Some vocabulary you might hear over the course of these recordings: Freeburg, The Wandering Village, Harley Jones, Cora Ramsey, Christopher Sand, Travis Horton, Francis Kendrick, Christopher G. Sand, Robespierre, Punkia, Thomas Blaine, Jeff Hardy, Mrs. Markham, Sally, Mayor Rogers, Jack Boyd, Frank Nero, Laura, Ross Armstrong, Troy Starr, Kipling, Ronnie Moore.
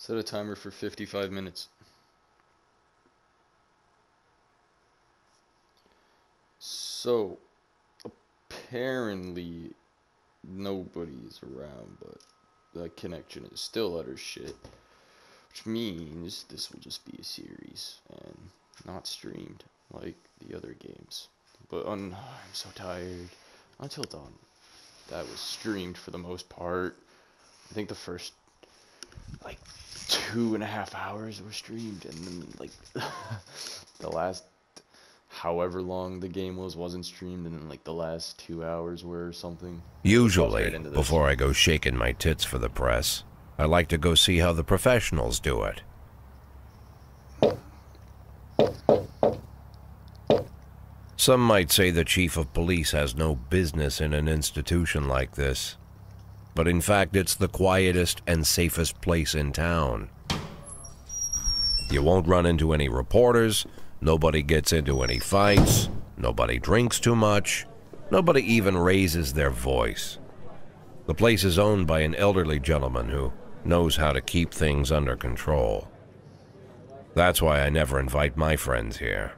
Set a timer for 55 minutes. So, apparently, nobody's around, but the connection is still utter shit. Which means this will just be a series and not streamed like the other games. But I'm so tired. Until Dawn. That was streamed for the most part. I think the first, like, 2.5 hours were streamed. And then, like, the last however long the game was wasn't streamed. And then, like, the last 2 hours were or something. Usually, before I go shaking my tits for the press, I like to go see how the professionals do it. Some might say the chief of police has no business in an institution like this, but in fact it's the quietest and safest place in town. You won't run into any reporters, nobody gets into any fights, nobody drinks too much, nobody even raises their voice. The place is owned by an elderly gentleman who knows how to keep things under control. That's why I never invite my friends here.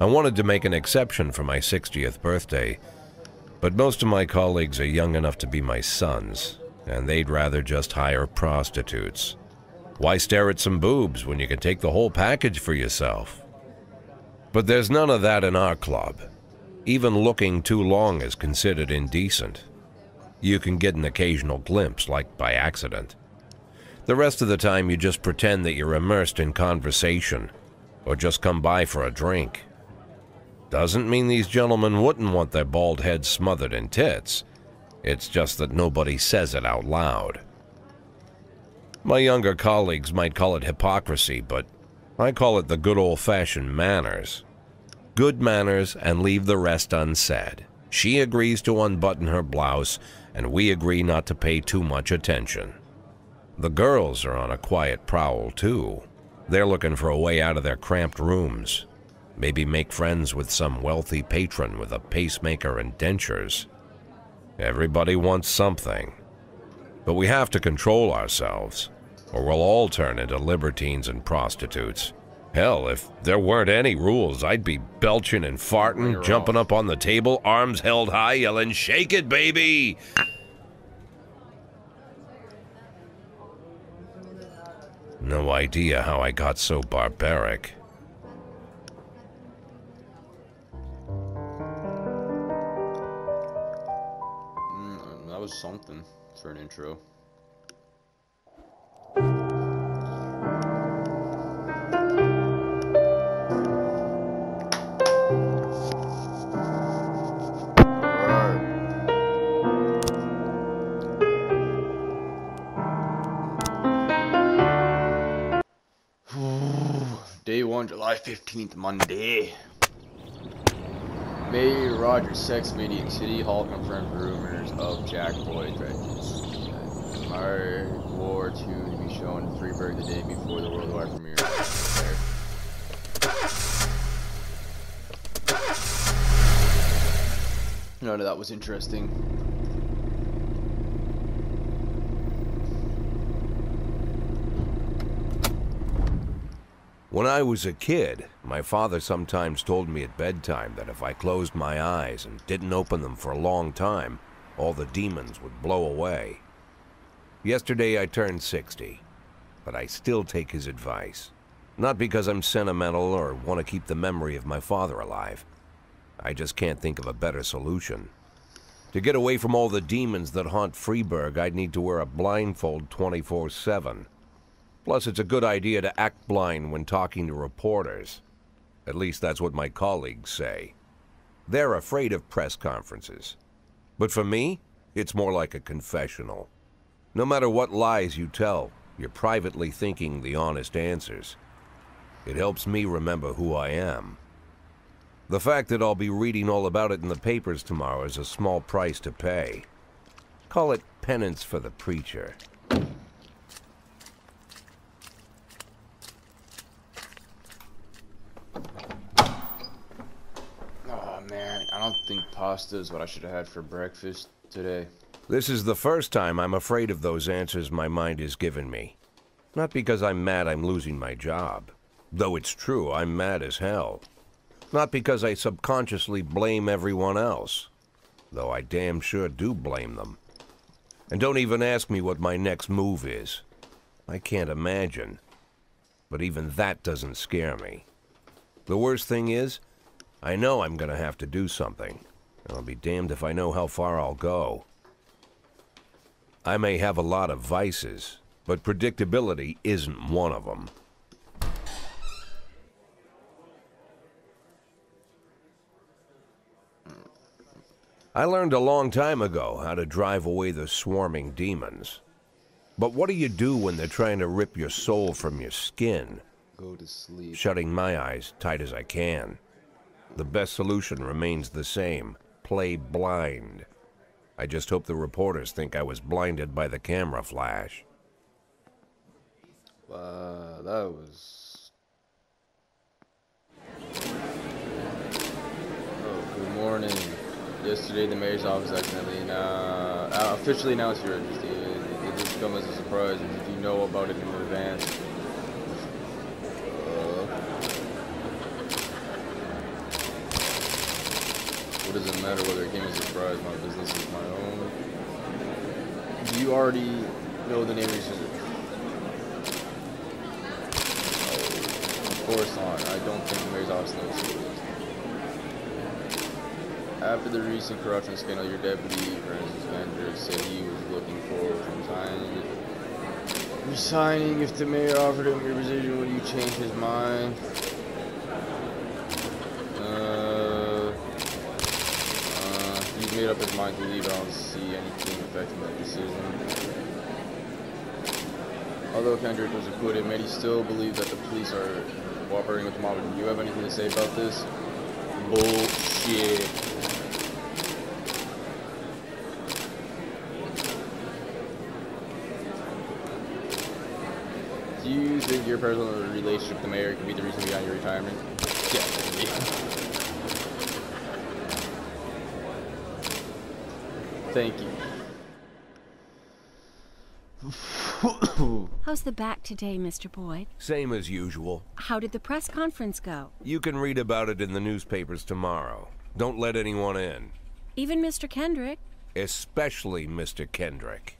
I wanted to make an exception for my 60th birthday, but most of my colleagues are young enough to be my sons, and they'd rather just hire prostitutes. Why stare at some boobs when you can take the whole package for yourself? But there's none of that in our club. Even looking too long is considered indecent. You can get an occasional glimpse, like by accident. The rest of the time you just pretend that you're immersed in conversation, or just come by for a drink. Doesn't mean these gentlemen wouldn't want their bald heads smothered in tits. It's just that nobody says it out loud. My younger colleagues might call it hypocrisy, but I call it the good old-fashioned manners. Good manners and leave the rest unsaid. She agrees to unbutton her blouse, and we agree not to pay too much attention. The girls are on a quiet prowl, too. They're looking for a way out of their cramped rooms. Maybe make friends with some wealthy patron with a pacemaker and dentures. Everybody wants something. But we have to control ourselves, or we'll all turn into libertines and prostitutes. Hell, if there weren't any rules, I'd be belching and farting, jumping up on the table, arms held high, yelling, "Shake it, baby!" No idea how I got so barbaric. Was something for an intro. Day 1, July 15th, Monday. Mayor Rogers, sex meeting, City Hall confirmed rumors of Jack Boyd threats. Mark War 2 to be shown in Freeburg the day before the worldwide premiere. None of that was interesting. When I was a kid, my father sometimes told me at bedtime that if I closed my eyes and didn't open them for a long time, all the demons would blow away. Yesterday I turned 60, but I still take his advice. Not because I'm sentimental or want to keep the memory of my father alive. I just can't think of a better solution. To get away from all the demons that haunt Freeburg, I'd need to wear a blindfold 24/7. Plus, it's a good idea to act blind when talking to reporters. At least that's what my colleagues say. They're afraid of press conferences. But for me, it's more like a confessional. No matter what lies you tell, you're privately thinking the honest answers. It helps me remember who I am. The fact that I'll be reading all about it in the papers tomorrow is a small price to pay. Call it penance for the preacher. I don't think pasta is what I should have had for breakfast today. This is the first time I'm afraid of those answers my mind has given me. Not because I'm mad I'm losing my job, though it's true I'm mad as hell. Not because I subconsciously blame everyone else, though I damn sure do blame them. And don't even ask me what my next move is. I can't imagine. But even that doesn't scare me. The worst thing is, I know I'm gonna have to do something. I'll be damned if I know how far I'll go. I may have a lot of vices, but predictability isn't one of them. I learned a long time ago how to drive away the swarming demons. But what do you do when they're trying to rip your soul from your skin? Go to sleep. Shutting my eyes tight as I can. The best solution remains the same. Play blind. I just hope the reporters think I was blinded by the camera flash. That was... Oh, good morning. Yesterday, the mayor's office accidentally... officially announced your registry. It just come as a surprise, or did you know about it in advance? What does it matter whether it came as a surprise? My business is my own. Do you already know the name of your sister? Of course not. I don't think the mayor's office knows who it is. After the recent corruption scandal, your deputy, Francis Kendrick, said he was looking forward to resigning. If the mayor offered him your position, would you change his mind? He's made up his mind to leave. I don't see anything affecting that decision. Although Kendrick was acquitted, many still believe that the police are cooperating with the mob. Do you have anything to say about this? Bullshit. Do you think your personal relationship with the mayor could be the reason behind your retirement? Definitely. Thank you. How's the back today, Mr. Boyd? Same as usual. How did the press conference go? You can read about it in the newspapers tomorrow. Don't let anyone in. Even Mr. Kendrick? Especially Mr. Kendrick.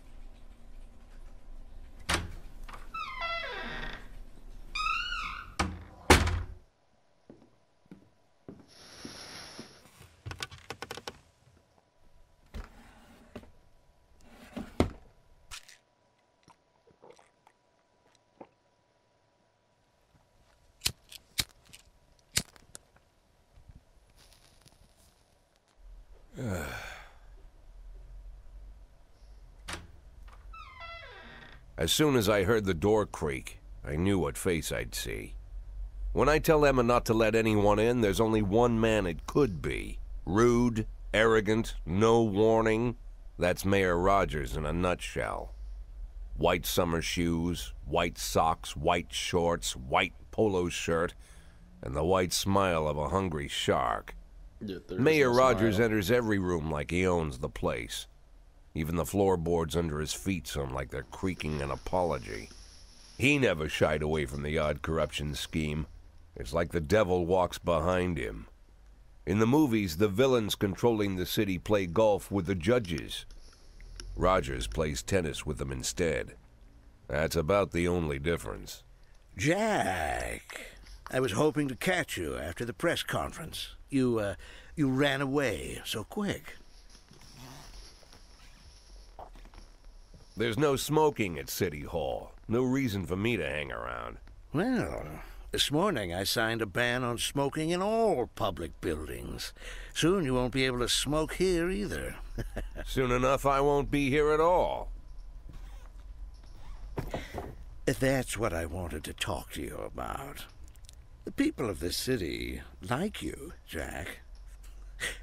As soon as I heard the door creak, I knew what face I'd see. When I tell Emma not to let anyone in, there's only one man it could be. Rude, arrogant, no warning. That's Mayor Rogers in a nutshell. White summer shoes, white socks, white shorts, white polo shirt, and the white smile of a hungry shark. Yeah, Mayor Rogers enters every room like he owns the place. Even the floorboards under his feet sound like they're creaking an apology. He never shied away from the odd corruption scheme. It's like the devil walks behind him. In the movies, the villains controlling the city play golf with the judges. Rogers plays tennis with them instead. That's about the only difference. Jack, I was hoping to catch you after the press conference. You ran away so quick. There's no smoking at City Hall. No reason for me to hang around. Well, this morning I signed a ban on smoking in all public buildings. Soon you won't be able to smoke here either. Soon enough, I won't be here at all. That's what I wanted to talk to you about. The people of this city like you, Jack.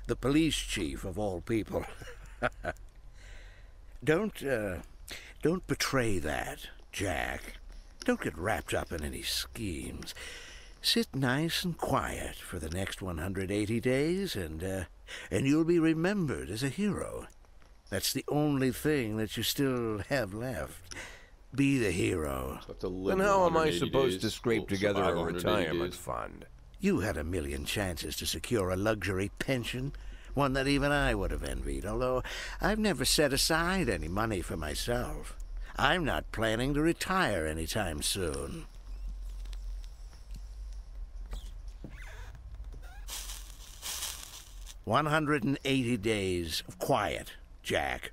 The police chief of all people. Don't betray that, Jack. Don't get wrapped up in any schemes. Sit nice and quiet for the next 180 days, and you'll be remembered as a hero. That's the only thing that you still have left. be the hero. Then how am I supposed to scrape together a retirement fund? You had a million chances to secure a luxury pension, one that even I would have envied, although I've never set aside any money for myself. I'm not planning to retire anytime soon. "180 days of quiet, Jack.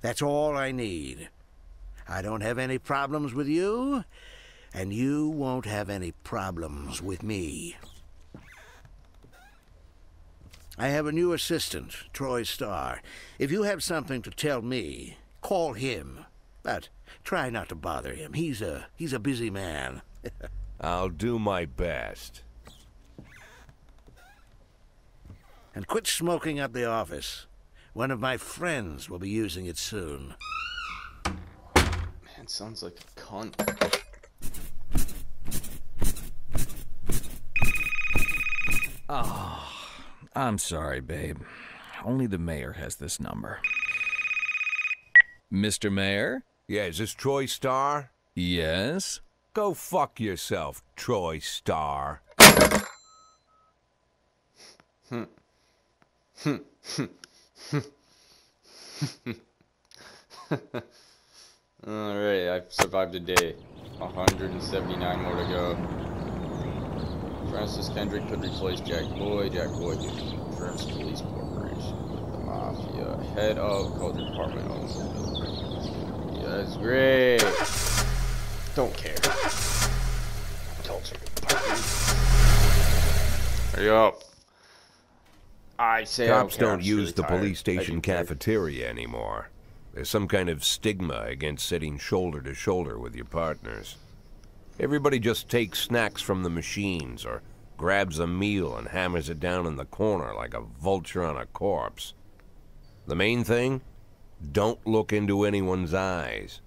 That's all I need. I don't have any problems with you, and you won't have any problems with me. I have a new assistant, Troy Starr. If you have something to tell me, call him. But try not to bother him. He's a busy man." I'll do my best. And quit smoking up the office. One of my friends will be using it soon. Man, sounds like a cunt. Oh, I'm sorry, babe. Only the mayor has this number. Mr. Mayor? Yeah, is this Troy Starr? Yes? Go fuck yourself, Troy Starr. Alright, I've survived a day. 179 more to go. Francis Kendrick could replace Jack Boyd. Jack Boyd confirms police corporation with the mafia. Head of culture department owns the building. Yeah, that's great. Don't care. Culture department. Hurry up. I say cops don't use the police station cafeteria anymore. There's some kind of stigma against sitting shoulder to shoulder with your partners. Everybody just takes snacks from the machines or grabs a meal and hammers it down in the corner like a vulture on a corpse. The main thing? Don't look into anyone's eyes.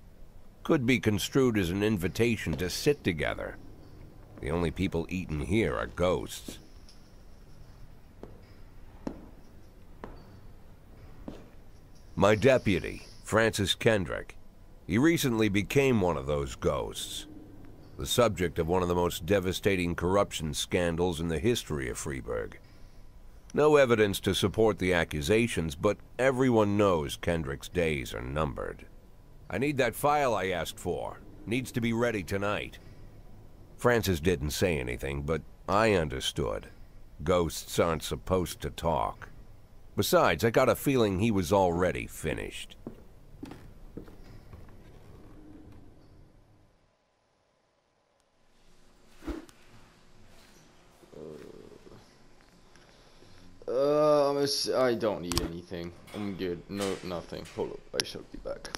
Could be construed as an invitation to sit together. The only people eating here are ghosts. My deputy, Francis Kendrick, he recently became one of those ghosts, the subject of one of the most devastating corruption scandals in the history of Freeburg. No evidence to support the accusations, but everyone knows Kendrick's days are numbered. I need that file I asked for. Needs to be ready tonight. Francis didn't say anything, but I understood. Ghosts aren't supposed to talk. Besides, I got a feeling he was already finished. I don't need anything. I'm good. No, nothing. Hold up. I shall be back.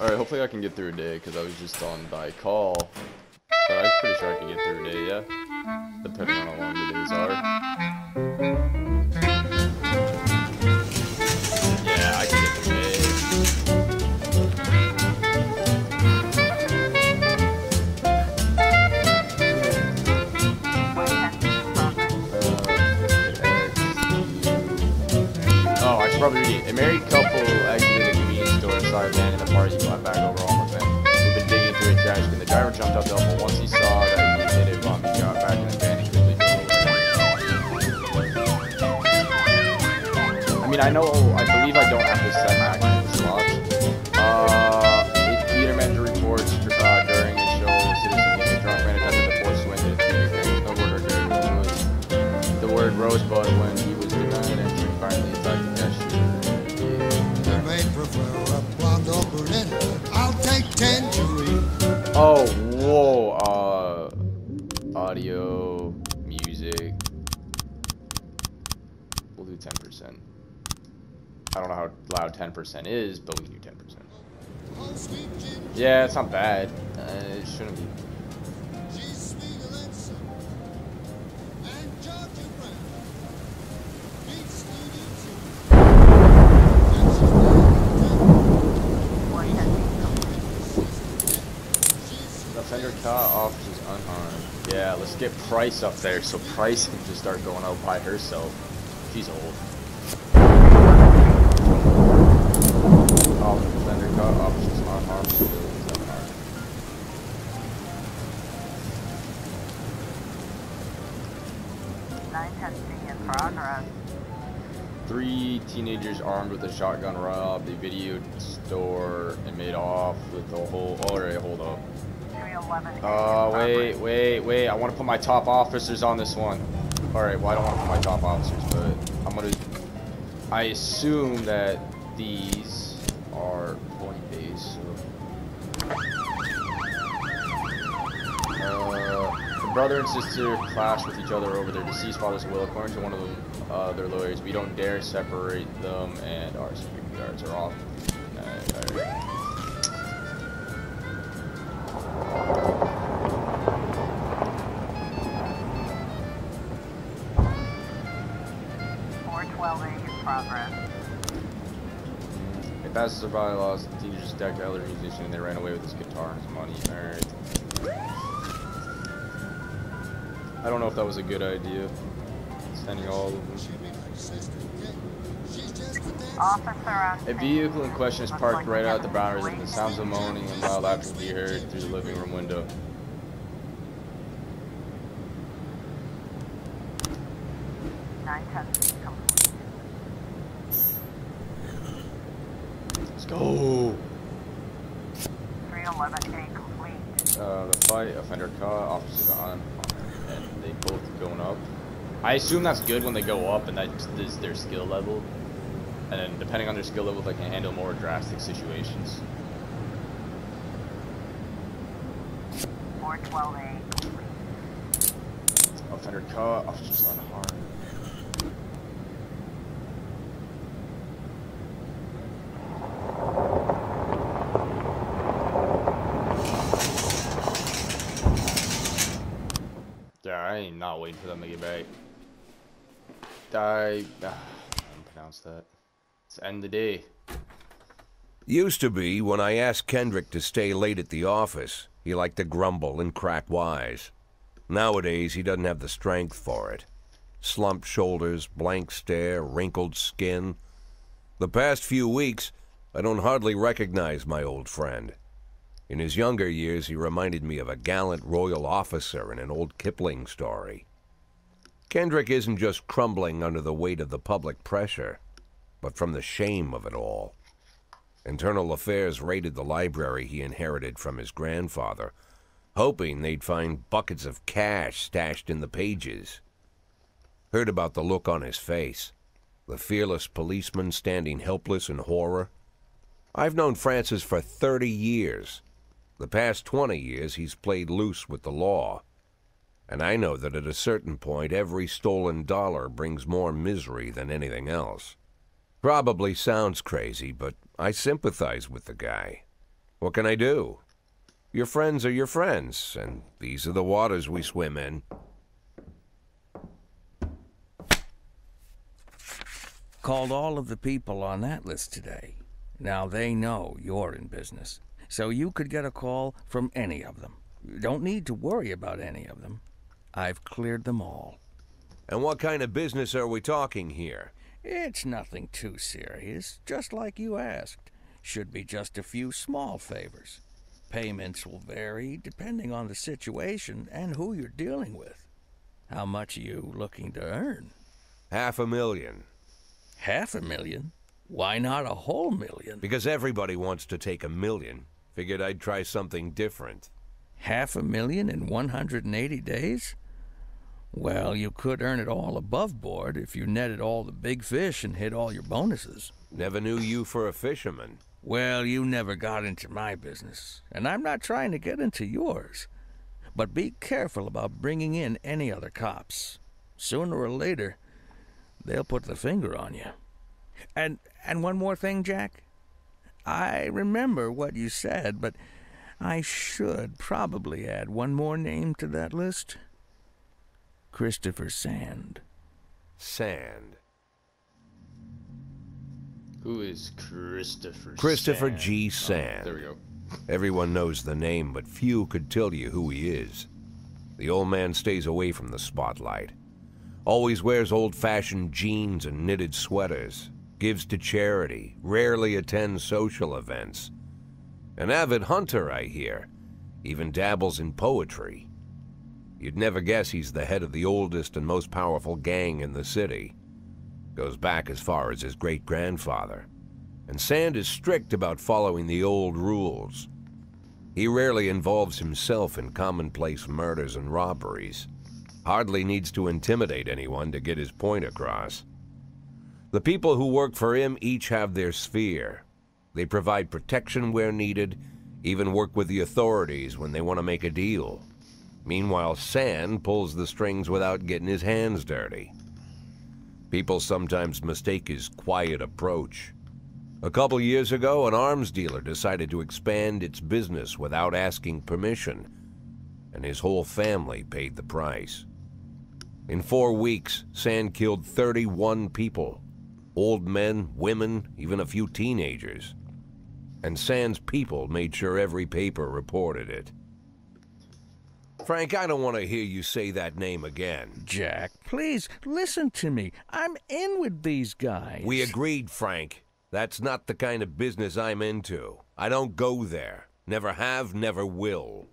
Alright, hopefully I can get through a day, because I was just on by call. But I'm pretty sure I can get through a day, yeah? Depending on how long the days are. Yeah, I can get through a day. Oh, I should probably read it. A married couple exited a convenience store and saw a van in a party went back over all of them. We've been digging through a trash can. The driver jumped out the elbow once he saw that he hit it, bomb got back in the van and quickly drove away. I mean, I know, I believe I don't have to set my action slots. A theater manager reports during the show, a citizen named a drunk man attempted to force wind at the theater. No word occurred. The word rosebud when he was denied entry finally attacked the cashier. I'll take tangerine. Oh, whoa, audio, music, we'll do 10%. I don't know how loud 10% is, but we can do 10%. Yeah, it's not bad. It shouldn't be. Officers unarmed. Yeah, let's get Price up there so Price can just start going out by herself. She's old. All defender caught. Officers unarmed. Civilians unarmed. Three teenagers armed with a shotgun robbed the video store and made off with the whole. Alright, hold up. Oh, wait, I want to put my top officers on this one. Alright, well, I don't want to put my top officers, but I'm going to... I assume that these are point based, so... the brother and sister clash with each other over their deceased father's will. According to one of them, their lawyers, we don't dare separate them, and our security guards are off. Alright. Passes their bylaws, the teenagers attacked the elderly musician and they ran away with his guitar and his money. Alright. I don't know if that was a good idea. Sending all of them. A vehicle in question is parked right out the Browers and the sounds of moaning and loud laughter can be heard through the living room window. Go! 311A complete. The fight, offender caught, officers on, and they both going up. I assume that's good when they go up and that is their skill level. And then depending on their skill level, they can handle more drastic situations. 412A complete. Offender caught, officers unharmed. Not waiting for them to get back. Die. I don't pronounce that. It's the end of the day. Used to be when I asked Kendrick to stay late at the office, he liked to grumble and crack wise. Nowadays, he doesn't have the strength for it. Slumped shoulders, blank stare, wrinkled skin. The past few weeks, I don't hardly recognize my old friend. In his younger years, he reminded me of a gallant royal officer in an old Kipling story. Kendrick isn't just crumbling under the weight of the public pressure, but from the shame of it all. Internal Affairs raided the library he inherited from his grandfather, hoping they'd find buckets of cash stashed in the pages. Heard about the look on his face, the fearless policeman standing helpless in horror. I've known Francis for 30 years. The past 20 years, he's played loose with the law. And I know that at a certain point, every stolen dollar brings more misery than anything else. Probably sounds crazy, but I sympathize with the guy. What can I do? Your friends are your friends, and these are the waters we swim in. Called all of the people on that list today. Now they know you're in business, so you could get a call from any of them. You don't need to worry about any of them. I've cleared them all. And what kind of business are we talking here? It's nothing too serious, just like you asked. Should be just a few small favors. Payments will vary depending on the situation and who you're dealing with. How much are you looking to earn? $500,000. $500,000? Why not a whole million? Because everybody wants to take $1 million. Figured I'd try something different. $500,000 in 180 days? Well, you could earn it all above board if you netted all the big fish and hit all your bonuses. Never knew you for a fisherman. Well, you never got into my business, and I'm not trying to get into yours. But be careful about bringing in any other cops. Sooner or later, they'll put the finger on you. And one more thing, Jack. I remember what you said, but I should probably add one more name to that list. Christopher Sand. Sand. Who is Christopher Sand? Christopher G. Sand. Oh, there we go. Everyone knows the name, but few could tell you who he is. The old man stays away from the spotlight. Always wears old-fashioned jeans and knitted sweaters. Gives to charity. Rarely attends social events. An avid hunter, I hear. Even dabbles in poetry. You'd never guess he's the head of the oldest and most powerful gang in the city. Goes back as far as his great-grandfather. And Sand is strict about following the old rules. He rarely involves himself in commonplace murders and robberies. Hardly needs to intimidate anyone to get his point across. The people who work for him each have their sphere. They provide protection where needed, even work with the authorities when they want to make a deal. Meanwhile, Sand pulls the strings without getting his hands dirty. People sometimes mistake his quiet approach. A couple years ago, an arms dealer decided to expand its business without asking permission, and his whole family paid the price. In 4 weeks, Sand killed 31 people, old men, women, even a few teenagers. And Sand's people made sure every paper reported it. Frank, I don't want to hear you say that name again. Jack, please, listen to me. I'm in with these guys. We agreed, Frank. That's not the kind of business I'm into. I don't go there. Never have, never will.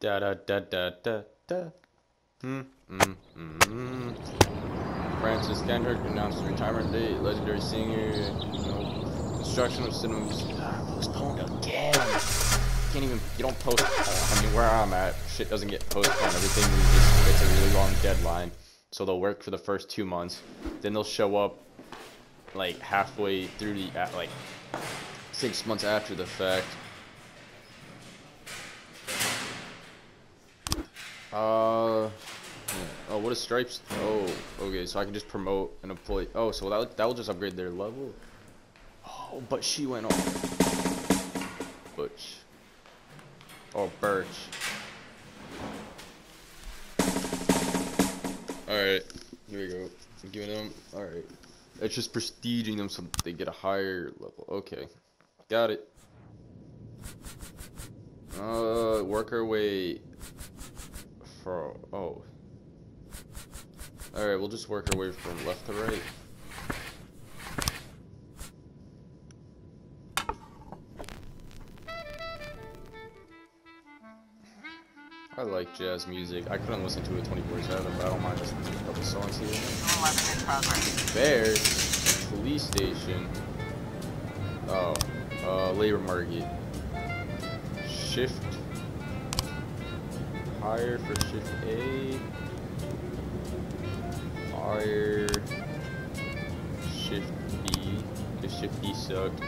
Da-da-da-da-da-da. Francis Kendrick announced the retirement date. Legendary singer, you know. Construction of cinema music. Postponed again. Can't even. You don't post. I mean, where I'm at, shit doesn't get postponed. Everything just gets a really long deadline. So they'll work for the first 2 months, then they'll show up like halfway through the like 6 months after the fact. Oh, what is Stripes? Oh, okay. So I can just promote an employee. Oh, so that will just upgrade their level. Oh, but she went off. Butch. Oh, Birch. Alright, here we go. I'm giving them. Alright. It's just prestiging them so they get a higher level. Okay. Got it. Work our way. For. Oh. Alright, we'll just work our way from left to right. I like jazz music. I couldn't listen to it 24/7, but I don't mind listening to a couple songs here. 11 in progress. Bears, police station. Oh, labor market. Shift. Hire for shift A. Hire. Shift B. Cause shift B sucked.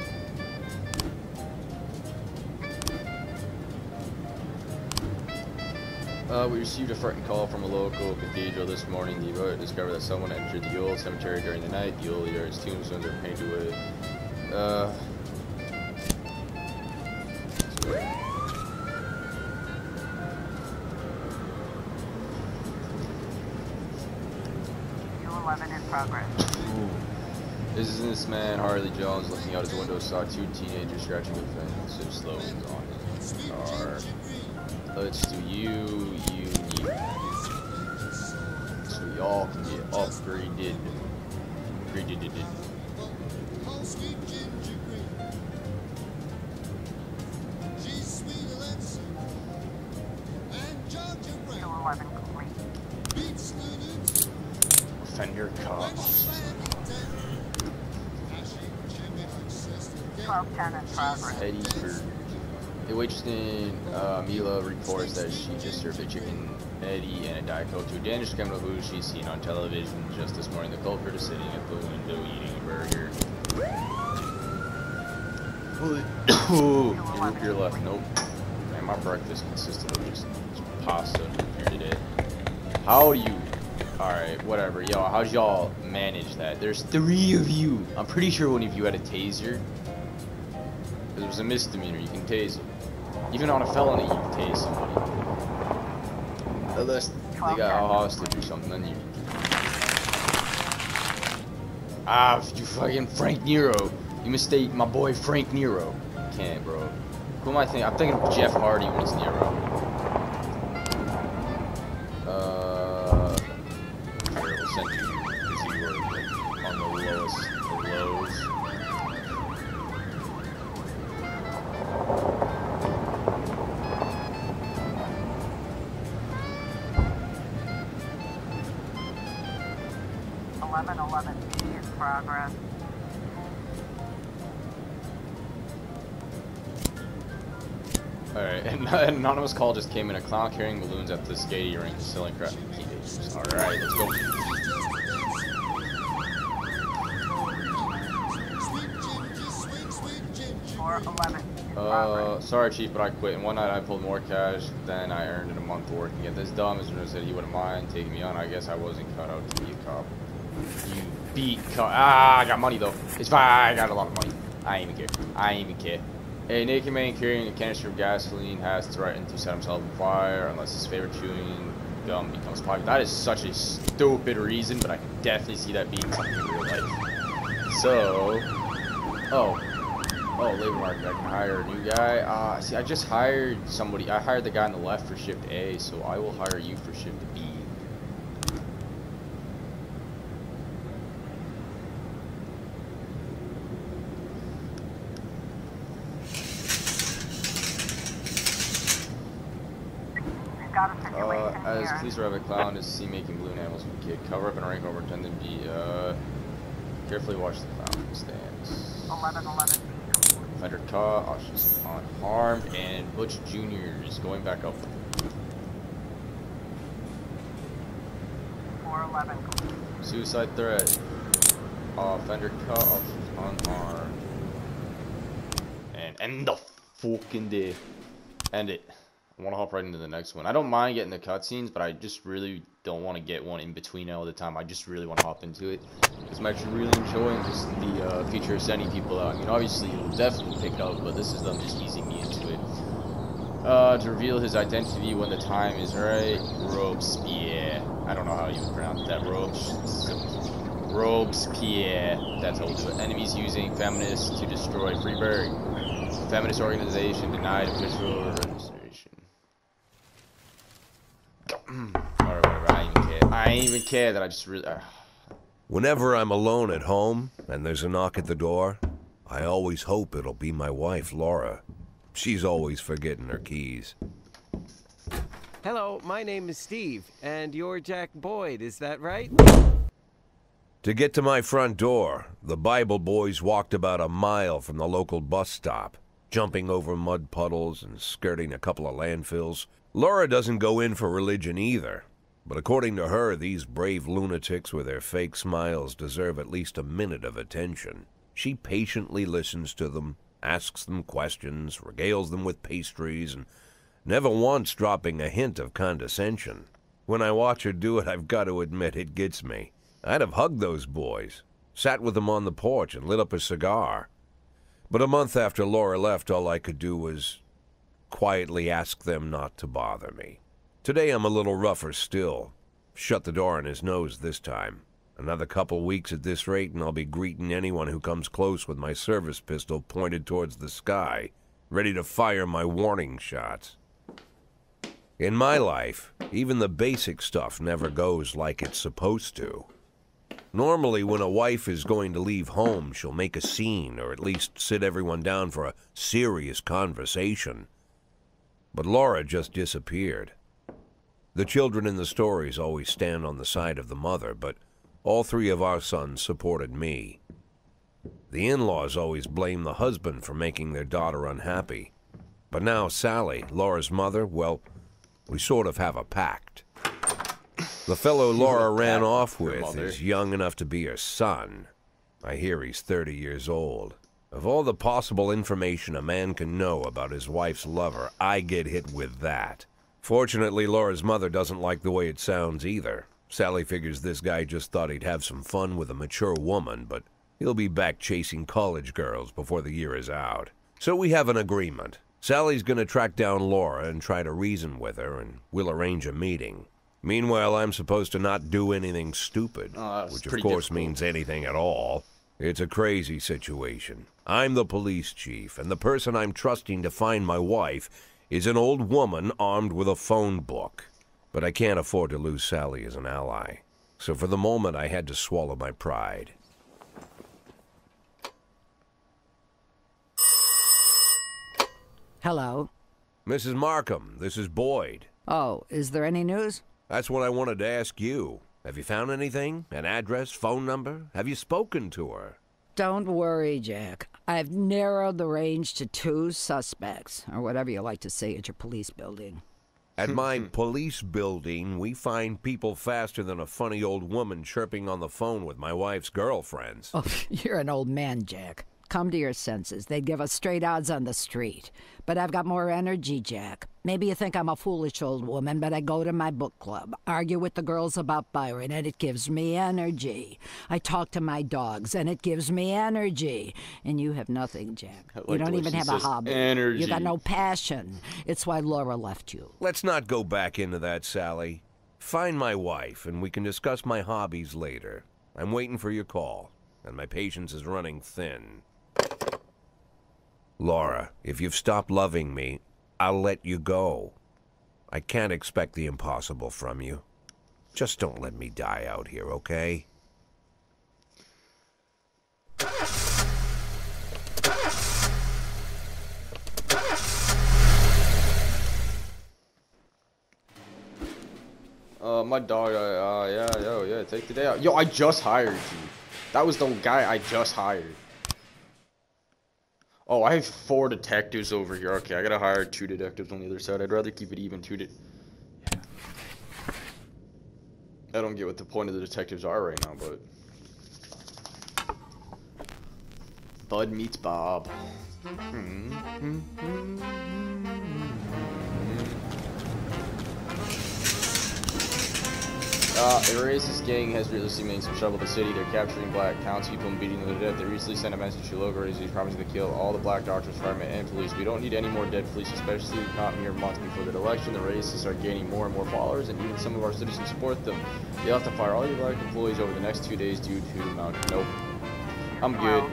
We received a frightened call from a local cathedral this morning. The devout discovered that someone entered the old cemetery during the night. The old year's tombstones are painted with Businessman Harley Jones, looking out his window, saw two teenagers scratching with offensive slogans on his car. Let's do you need so y'all can get upgraded. Offender cop. 1210 in progress. Eddie Bird. A waitress named Mila reports that she just served a chicken Eddie and a Diet Coke to a Danish criminal who she's seen on television just this morning. The culprit is sitting at the window eating a burger. You root your left. Nope. Man, my breakfast consisted of just pasta today. How do you... Alright, whatever. Y'all, how'd y'all manage that? There's three of you. I'm pretty sure one of you had a taser. It was a misdemeanor. You can tase them. Even on a felony, you can tase somebody. Unless they got a hostage or something, then you... you fucking Frank Nero. You mistake my boy Frank Nero. Can't, bro. Who am I thinking? I'm thinking of Jeff Hardy when it's Nero. Anonymous call just came in. A clown carrying balloons at the skating rink selling crap. Alright, let's go. Sorry Chief, but I quit. In one night I pulled more cash than I earned in a month working at this dumb. Mr. Nurse said he wouldn't mind taking me on. I guess I wasn't cut out to be a cop. You beat cop. I got money though. It's fine. I got a lot of money. I ain't even care. A naked man carrying a canister of gasoline has threatened to set himself on fire unless his favorite chewing gum becomes popular. That is such a stupid reason, but I can definitely see that being something in real life. So, labor market. I can hire a new guy. See, I just hired somebody. I hired the guy on the left for shift A, so I will hire you for shift B. As police arrive, a clown is seen making balloon animals with a kid. Cover up and rank over, pretend to be, carefully watch the clown stands. 11-11. Offender caught, officers unharmed, and Butch Jr. is going back up. 4-11. Suicide threat. Offender caught, officers unharmed. And end the fucking day. End it. I want to hop right into the next one. I don't mind getting the cutscenes, but I just really don't want to get one in between all the time. I just really want to hop into it because I'm actually really enjoying just the feature of sending people out. I mean, obviously it'll definitely pick up, but this is them just easing me into it. To reveal his identity when the time is right. Robespierre. I don't know how you would pronounce that. Robespierre. That's how we'll do it. Enemies using feminists to destroy Freeburg. Feminist organization denied official registration. I ain't even care that I just really... Whenever I'm alone at home and there's a knock at the door, I always hope it'll be my wife, Laura. She's always forgetting her keys. Hello, my name is Steve, and you're Jack Boyd, is that right? To get to my front door, the Bible boys walked about a mile from the local bus stop, jumping over mud puddles and skirting a couple of landfills. Laura doesn't go in for religion either, but according to her, these brave lunatics with their fake smiles deserve at least a minute of attention. She patiently listens to them, asks them questions, regales them with pastries, and never once dropping a hint of condescension. When I watch her do it, I've got to admit it gets me. I'd have hugged those boys, sat with them on the porch and lit up a cigar. But a month after Laura left, all I could do was quietly ask them not to bother me. Today I'm a little rougher still. Shut the door on his nose this time. Another couple weeks at this rate and I'll be greeting anyone who comes close with my service pistol pointed towards the sky, ready to fire my warning shots. In my life, even the basic stuff never goes like it's supposed to. Normally, when a wife is going to leave home, she'll make a scene or at least sit everyone down for a serious conversation. But Laura just disappeared. The children in the stories always stand on the side of the mother, but all three of our sons supported me. The in-laws always blame the husband for making their daughter unhappy. But now Sally, Laura's mother, well, we sort of have a pact. The fellow Laura ran off with is young enough to be her son. I hear he's 30 years old. Of all the possible information a man can know about his wife's lover, I get hit with that. Fortunately, Laura's mother doesn't like the way it sounds either. Sally figures this guy just thought he'd have some fun with a mature woman, but he'll be back chasing college girls before the year is out. So we have an agreement. Sally's gonna track down Laura and try to reason with her, and we'll arrange a meeting. Meanwhile, I'm supposed to not do anything stupid, which of course means anything at all. It's a crazy situation. I'm the police chief, and the person I'm trusting to find my wife is an old woman armed with a phone book. But I can't afford to lose Sally as an ally. So for the moment, I had to swallow my pride. Hello? Mrs. Markham, this is Boyd. Oh, is there any news? That's what I wanted to ask you. Have you found anything? An address? Phone number? Have you spoken to her? Don't worry, Jack. I've narrowed the range to 2 suspects, or whatever you like to say at your police building. At my police building, we find people faster than a funny old woman chirping on the phone with my wife's girlfriends. Oh, you're an old man, Jack. Come to your senses. They'd give us straight odds on the street. But I've got more energy, Jack. Maybe you think I'm a foolish old woman, but I go to my book club, argue with the girls about Byron, and it gives me energy. I talk to my dogs, and it gives me energy. And you have nothing, Jack. Like you don't even have a hobby. Energy. You got no passion. It's why Laura left you. Let's not go back into that, Sally. Find my wife, and we can discuss my hobbies later. I'm waiting for your call, and my patience is running thin. Laura, if you've stopped loving me, I'll let you go. I can't expect the impossible from you. Just don't let me die out here, okay? My dog, yeah, take the day out. Yo, I just hired you. That was the guy I just hired. Oh, I have 4 detectives over here. Okay, I gotta hire 2 detectives on the other side. I'd rather keep it even. Yeah. I don't get what the point of the detectives are right now, but... Bud meets Bob. A racist gang has recently made some trouble in the city. They're capturing black townspeople and beating them to death. They recently sent a message to local authorities promising to kill all the black doctors, firemen, and police. We don't need any more dead police, especially not mere months before the election. The racists are gaining more and more followers, and even some of our citizens support them. They'll have to fire all your black employees over the next 2 days due to the amount of... Nope. I'm good.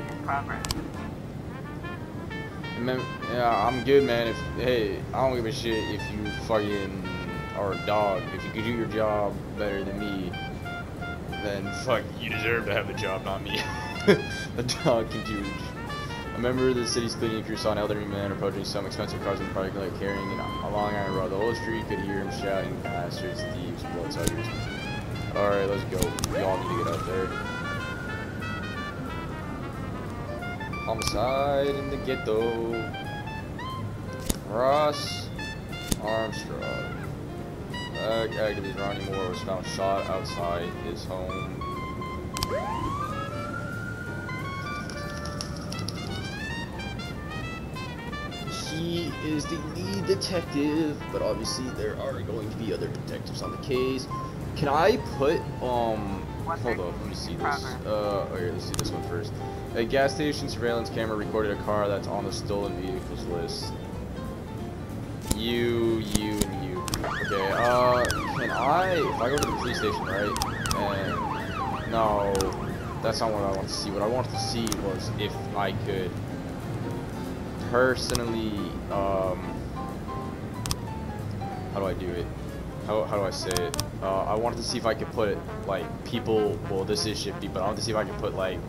Yeah, I'm good, man. Hey, I don't give a shit if you fucking... or a dog. If you could do your job better than me, then fuck, you deserve to have a job, not me. A dog can do. A member of the city's cleaning crew saw an elderly man approaching some expensive cars in the parking lot carrying a long iron rod. The whole street could hear him shouting, "Bastards, thieves, bloodsuckers." Alright, let's go. We all need to get out there. Homicide in the ghetto. Ross Armstrong. Activist Ronnie Moore was found shot outside his home. He is the lead detective, but obviously there are going to be other detectives on the case. Can I put, hold up, let me see this. Here, let's see this one first. A gas station surveillance camera recorded a car that's on the stolen vehicles list. You. Okay, can I, if I go to the police station, right, and, no, that's not what I want to see. What I wanted to see was if I could personally, how do I do it? How do I say it? I wanted to see if I could put, like, people, well, this is Shift D, but I wanted to see if I could put, like,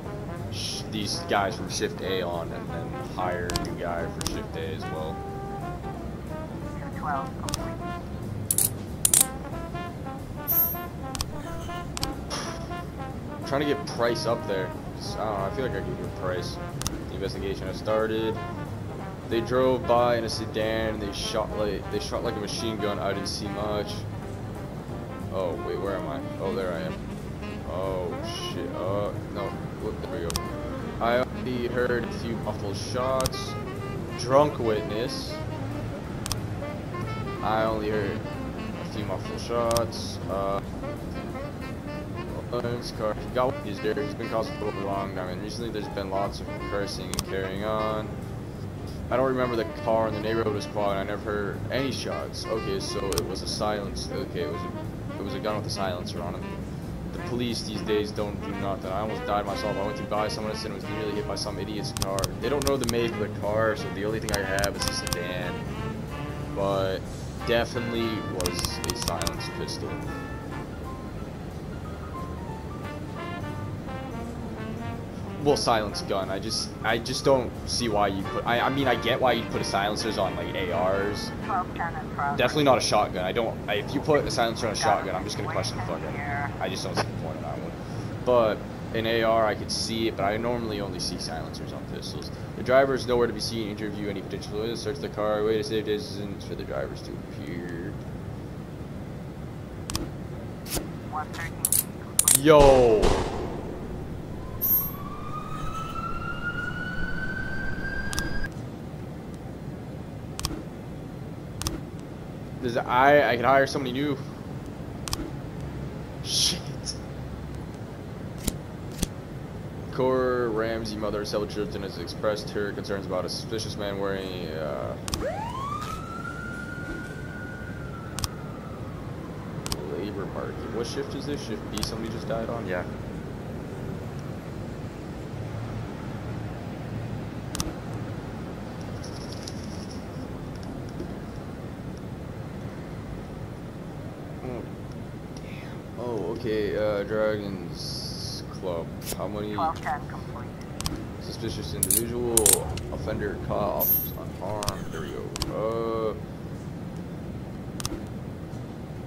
these guys from Shift A on, and then hire a new guy for Shift A as well. 212, I'm trying to get Price up there. I don't know, I feel like I could get Price. The investigation has started. They drove by in a sedan. They shot like a machine gun. I didn't see much. Oh wait, where am I? Oh, there I am. Oh shit. No. Whoop, there we go. I already heard a few muffled shots. Drunk witness. I only heard a few muffled shots. Car. Got what he's there. He's been causing trouble for a long time, and recently there's been lots of cursing and carrying on. I don't remember the car in the neighborhood was quiet. I never heard any shots. Okay, so it was a silence. Okay, it was a gun with a silencer on it. The police these days do nothing. I almost died myself. I went to buy someone and was nearly hit by some idiot's car. They don't know the make of the car, so the only thing I have is a sedan. But definitely was a silenced pistol. Well, silenced gun. I just don't see why you put. I mean, I get why you put silencers on like ARs. Definitely not a shotgun. I don't. If you put a silencer on a shotgun, I'm just gonna question the fuck out of it. I just don't see the point of that one. But an AR, I could see it, but I normally only see silencers on pistols. The driver is nowhere to be seen. Interview any potential witness. Search the car. Wait a safe distance for the drivers to appear. Yo. I can hire somebody new. Shit. Cora Ramsey, mother of several children, has expressed her concerns about a suspicious man wearing. Labor market. What shift is this? Shift B. Somebody just died on. Yeah. Okay, Dragon's Club. How many suspicious individual offender cops unharmed? There we go.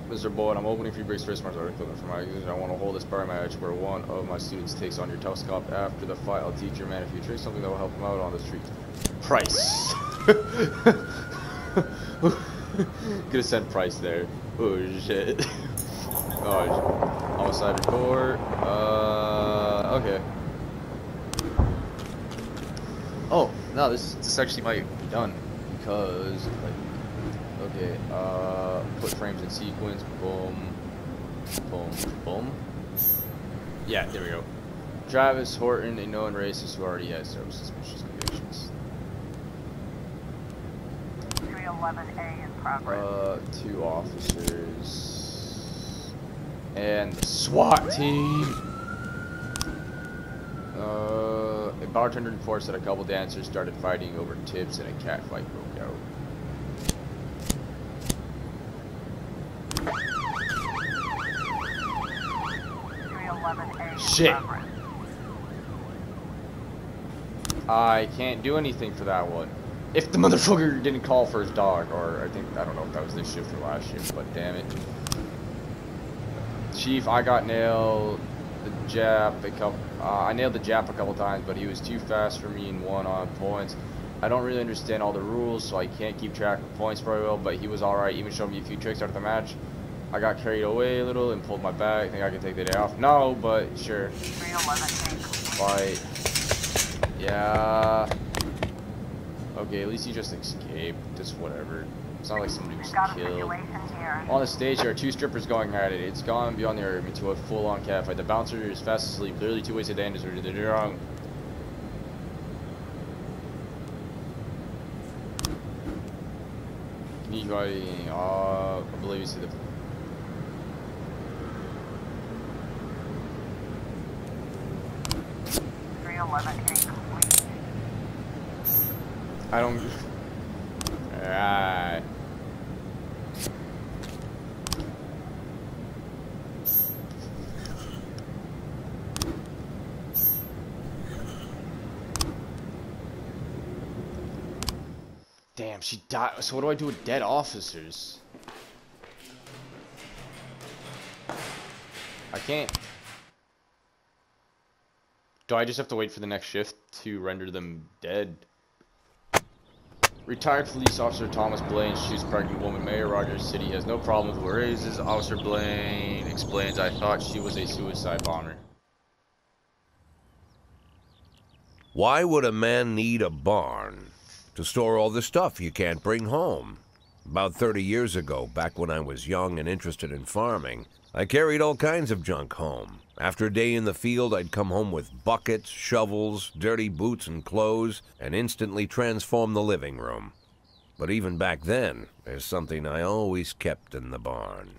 Mr. Boyd, I'm opening Freeburg's first martial art equipment for my users. I want to hold this bar match where one of my students takes on your tough cop. After the fight, I'll teach your man a few tricks, something that will help him out on the street. Price. Could have sent Price there. Oh shit. Oh, homicide report. Okay. Oh, no, this actually might be done. Because, like, okay, put frames in sequence. Boom. Boom. Boom. Yeah, there we go. Travis Horton, a known racist who already has several suspicious convictions. 311A in progress. Two officers. And the SWAT team. A bartender reports that a couple dancers started fighting over tips and a cat fight broke out. 311A. Shit. I can't do anything for that one. If the motherfucker didn't call for his dog, or I think I don't know if that was this shift or last shift, but damn it. Chief, I got nailed the Jap a couple. I nailed the Jap a couple times, but he was too fast for me and won on points. I don't really understand all the rules, so I can't keep track of points very well. But he was all right. Even showed me a few tricks after the match. I got carried away a little and pulled my bag. Think I can take the day off? No, but sure. Fight. Yeah. Okay, at least he just escaped. It's whatever. It's not like somebody was killed. On the stage, there are two strippers going at it. It's gone beyond the argument to a full-on catfight. The bouncer is fast asleep. Clearly, two ways to end is where they're wrong. I believe it's the. I don't. Alright. Damn, she died. So what do I do with dead officers? I can't. Do I just have to wait for the next shift to render them dead? Retired police officer Thomas Blaine shoots pregnant woman. Mayor Rogers City has no problem with who raises. Officer Blaine explains, I thought she was a suicide bomber. Why would a man need a barn to store all the stuff you can't bring home? About 30 years ago, back when I was young and interested in farming, I carried all kinds of junk home. After a day in the field, I'd come home with buckets, shovels, dirty boots and clothes, and instantly transform the living room. But even back then, there's something I always kept in the barn.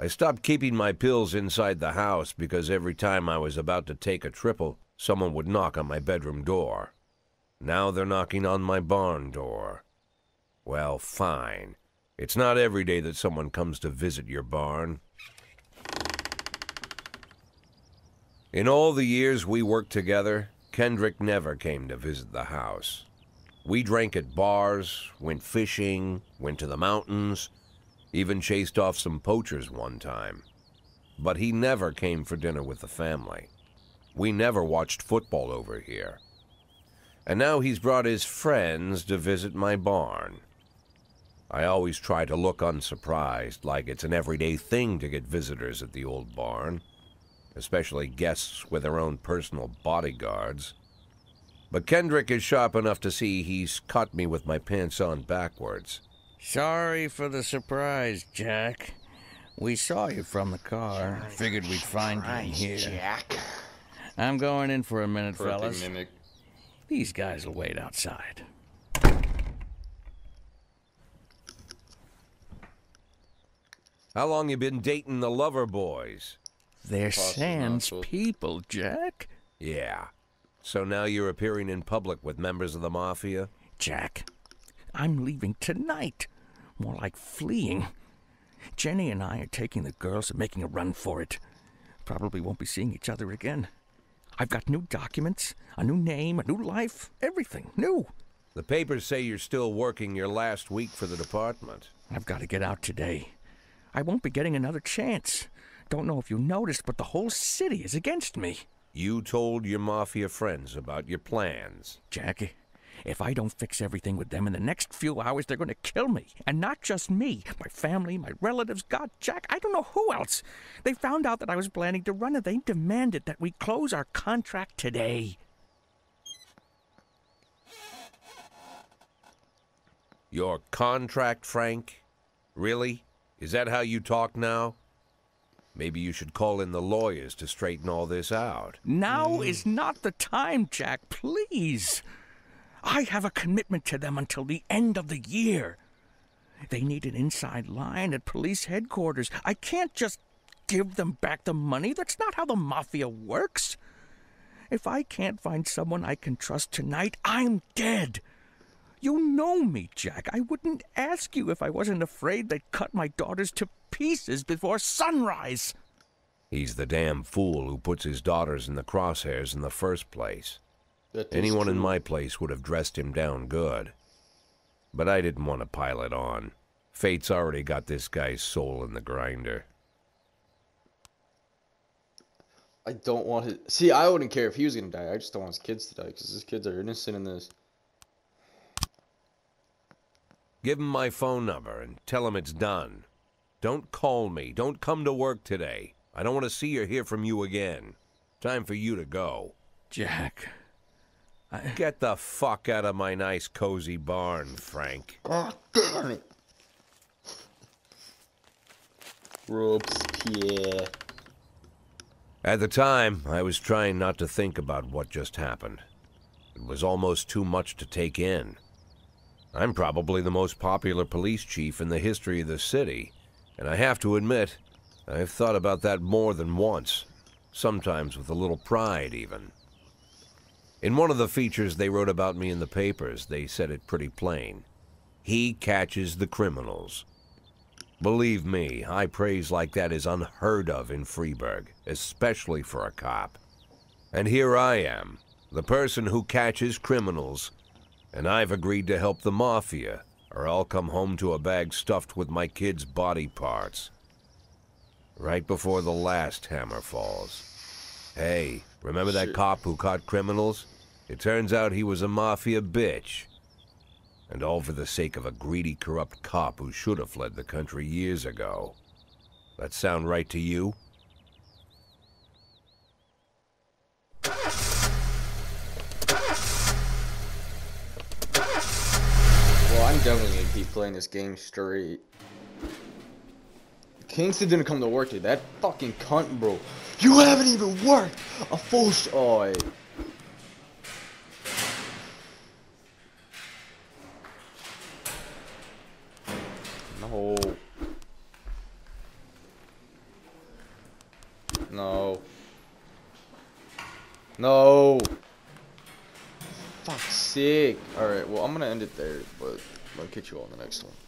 I stopped keeping my pills inside the house because every time I was about to take a triple, someone would knock on my bedroom door. Now they're knocking on my barn door. Well, fine. It's not every day that someone comes to visit your barn. In all the years we worked together, Kendrick never came to visit the house. We drank at bars, went fishing, went to the mountains, even chased off some poachers one time. But he never came for dinner with the family. We never watched football over here. And now he's brought his friends to visit my barn. I always try to look unsurprised, like it's an everyday thing to get visitors at the old barn, especially guests with their own personal bodyguards. But Kendrick is sharp enough to see he's caught me with my pants on backwards. Sorry for the surprise, Jack. We saw you from the car. Figured we'd find you in here. Jack. I'm going in for a minute, fellas. These guys will wait outside. How long you been dating the Lover Boys? They're Sand's people, Jack. Yeah. So now you're appearing in public with members of the Mafia? Jack, I'm leaving tonight. More like fleeing. Jenny and I are taking the girls and making a run for it. Probably won't be seeing each other again. I've got new documents, a new name, a new life, everything new. The papers say you're still working your last week for the department. I've got to get out today. I won't be getting another chance. Don't know if you noticed, but the whole city is against me. You told your Mafia friends about your plans. Jackie, if I don't fix everything with them in the next few hours, they're going to kill me. And not just me. My family, my relatives, God, Jack, I don't know who else. They found out that I was planning to run, and they demanded that we close our contract today. Your contract, Frank? Really? Is that how you talk now? Maybe you should call in the lawyers to straighten all this out. Now is not the time, Jack. Please. I have a commitment to them until the end of the year. They need an inside line at police headquarters. I can't just give them back the money. That's not how the Mafia works. If I can't find someone I can trust tonight, I'm dead. You know me, Jack. I wouldn't ask you if I wasn't afraid they'd cut my daughters to pieces before sunrise. He's the damn fool who puts his daughters in the crosshairs in the first place. Anyone in my place would have dressed him down good. But I didn't want to pile it on. Fate's already got this guy's soul in the grinder. I don't want his... See, I wouldn't care if he was going to die. I just don't want his kids to die, because his kids are innocent in this. Give him my phone number and tell him it's done. Don't call me. Don't come to work today. I don't want to see or hear from you again. Time for you to go. Jack... Get the fuck out of my nice, cozy barn, Frank. God damn it. Robespierre. At the time, I was trying not to think about what just happened. It was almost too much to take in. I'm probably the most popular police chief in the history of the city, and I have to admit, I've thought about that more than once, sometimes with a little pride, even. In one of the features they wrote about me in the papers, they said it pretty plain. He catches the criminals. Believe me, high praise like that is unheard of in Freeburg, especially for a cop. And here I am, the person who catches criminals, and I've agreed to help the mafia, or I'll come home to a bag stuffed with my kids' body parts. Right before the last hammer falls. Hey, remember that cop who caught criminals? It turns out he was a mafia bitch. And all for the sake of a greedy, corrupt cop who should have fled the country years ago. That sound right to you? Well, I'm definitely gonna keep playing this game straight. Kingston didn't come to work today. That fucking cunt, bro. You haven't even worked a full sh- Oh, hey. No. No. No. Fuck's sake. Alright, well, I'm gonna end it there, but I'll catch you all in the next one.